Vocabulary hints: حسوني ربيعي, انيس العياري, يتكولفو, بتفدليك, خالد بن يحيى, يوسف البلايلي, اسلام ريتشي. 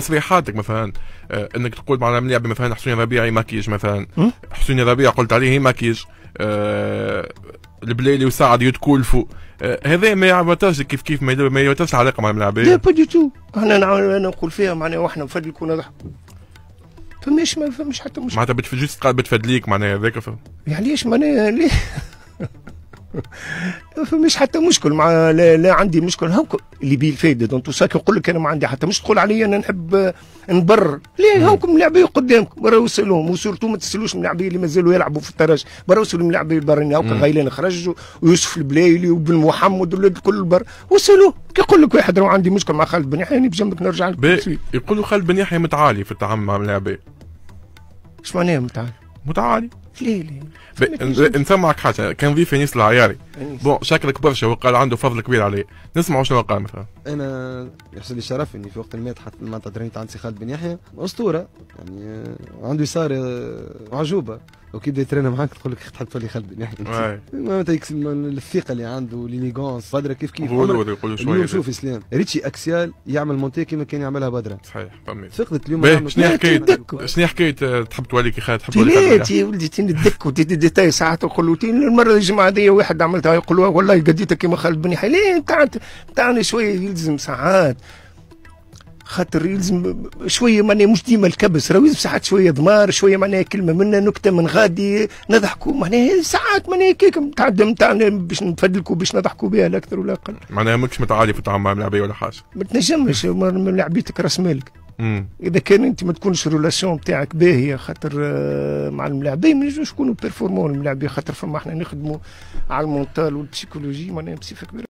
تصريحاتك مثلا انك تقول مع اللاعب مثلا حسوني ربيعي ماكيج مثلا، حسوني ربيعي قلت عليه ماكيج، البلايلي وسعد يتكولفوا، هذا ما يعبرش كيف كيف ما يعبرش علاقه مع الملاعبيه. لا با دي تو، انا نقول فيها معناها واحنا نفدلكوا ونضحكوا. فماش ما فماش حتى مشكل. معناتها جست قال بتفدليك معناها هذاك يعني ليش معناها ليه؟ فماش حتى مشكل مع لا عندي مشكل هاكا اللي بيه الفايده دونك ساك نقول لك انا ما عندي حتى مش تقول علي انا نحب نبرر، لا هاكم ملاعبيه قدامكم برا وصلهم وسورتو ما تسالوش الملاعبيه اللي مازالوا يلعبوا في الترجي برا وصلوا الملاعبيه البرانيه هاكا غيلان خرجوا ويوسف البلايلي وبن محمد والولاد الكل برا وصلوا كيقول لك واحد راه عندي مشكل مع خالد بن يحيى بجنبك نرجع لك يقولوا خالد بن يحيى متعالي في التعامل مع الملاعبيه. اش معناها متعالي؟ متعالي ليه نسمعك حاجه كان ضيف انيس العياري بون شكلك برشا وقال عنده فضل كبير عليه نسمعوا شنو قال مثلا. انا يحصل لي الشرف اني في وقت ما تحت المنطقه ترينت عند سي خالد بن يحيى اسطوره يعني عنده يسار عجوبه وكي بدا يترينا معاك تقول لك تحب تولي خالد بن يحيى الثقه اللي عنده لينيغونس بدرا كيف كيف اليوم شوف اسلام ريتشي اكسيال يعمل مونتي كيما كان يعملها بدرا صحيح فهمت فقدت اليوم شنو حكيت تحب تولي كي خالد تحب تولي ولدي تين الدك وتدي ديتاي ساعات نقول تين المره الجمعه هذه واحد عملتها يقولوا والله قديتها كيما خالد بن يحيى ليه تاعنا شويه يلزم ساعات خاطر يلزم شويه معناها مش ديما الكبس راه يلزم ساعات شويه ضمار شويه معناها كلمه منا نكته من غادي نضحكوا معناها ساعات معناها كيك نتعدم تاعنا باش نفدلكوا باش نضحكوا بها لا اكثر ولا اقل. معناها ماكش متعالي في التعامل مع ملاعبيه ولا حاجه. ما تنجمش ملاعبيتك راس مالك. اذا كان انت ما تكونش ريلاسيون تاعك باهيه خاطر مع الملاعبيه ما ينجموش يكونوا بيرفورمون الملاعبيه خاطر فما احنا نخدموا على المونتال والبسيكولوجي معناها بصفه كبيره.